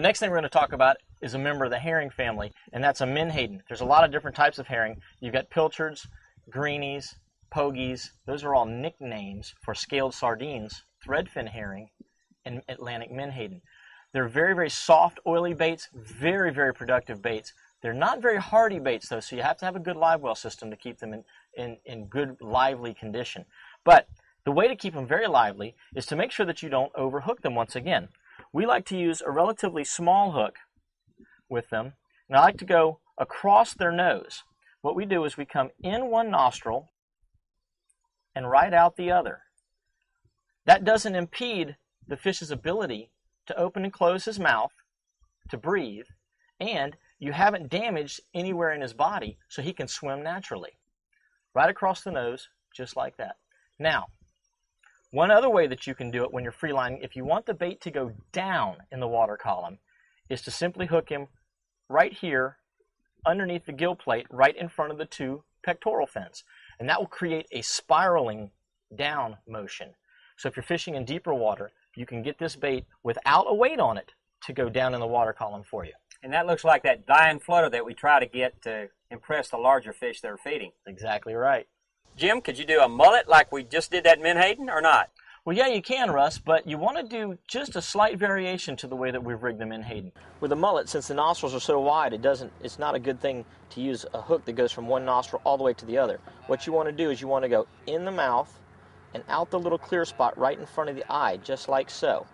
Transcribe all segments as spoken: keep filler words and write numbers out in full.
The next thing we're going to talk about is a member of the herring family, and that's a menhaden. There's a lot of different types of herring. You've got pilchards, greenies, pogies. Those are all nicknames for scaled sardines, threadfin herring, and Atlantic menhaden. They're very, very soft, oily baits, very, very productive baits. They're not very hardy baits, though, so you have to have a good live well system to keep them in, in, in good, lively condition. But the way to keep them very lively is to make sure that you don't overhook them once again. We like to use a relatively small hook with them, and I like to go across their nose. What we do is we come in one nostril and right out the other. That doesn't impede the fish's ability to open and close his mouth, to breathe, and you haven't damaged anywhere in his body, so he can swim naturally. Right across the nose, just like that. Now, one other way that you can do it when you're freelining, if you want the bait to go down in the water column, is to simply hook him right here underneath the gill plate, right in front of the two pectoral fins. And that will create a spiraling down motion. So if you're fishing in deeper water, you can get this bait without a weight on it to go down in the water column for you. And that looks like that dying flutter that we try to get to impress the larger fish they're feeding. Exactly right. Jim, could you do a mullet like we just did that menhaden or not? Well, yeah, you can, Russ, but you want to do just a slight variation to the way that we've rigged the menhaden. With a mullet, since the nostrils are so wide, it doesn't, it's not a good thing to use a hook that goes from one nostril all the way to the other. What you want to do is you want to go in the mouth and out the little clear spot right in front of the eye, just like so.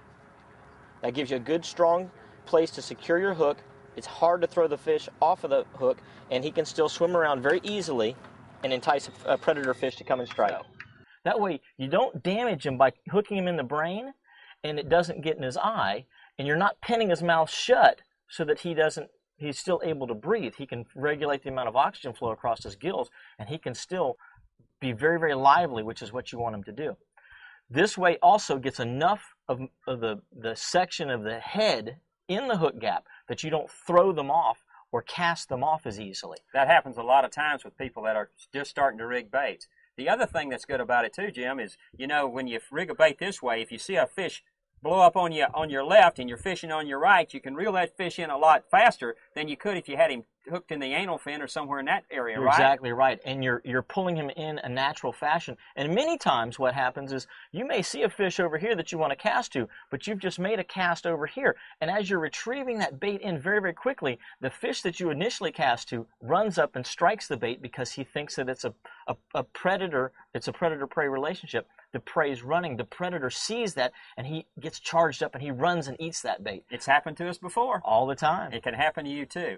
That gives you a good, strong place to secure your hook. It's hard to throw the fish off of the hook, and he can still swim around very easily and entice a predator fish to come and strike. That way, you don't damage him by hooking him in the brain, and it doesn't get in his eye, and you're not pinning his mouth shut so that he doesn't, he's still able to breathe. He can regulate the amount of oxygen flow across his gills, and he can still be very, very lively, which is what you want him to do. This way also gets enough of, of the, the section of the head in the hook gap that you don't throw them off or cast them off as easily. That happens a lot of times with people that are just starting to rig baits. The other thing that's good about it too, Jim, is, you know, when you rig a bait this way, if you see a fish blow up on you on your left and you're fishing on your right, you can reel that fish in a lot faster than you could if you had him hooked in the anal fin or somewhere in that area, right? Exactly right, and you're, you're pulling him in a natural fashion. And many times what happens is you may see a fish over here that you want to cast to, but you've just made a cast over here. And as you're retrieving that bait in very, very quickly, the fish that you initially cast to runs up and strikes the bait because he thinks that it's a, a, a predator, it's a predator-prey relationship. The prey's running, the predator sees that, and he gets charged up and he runs and eats that bait. It's happened to us before. All the time. It can happen to you too.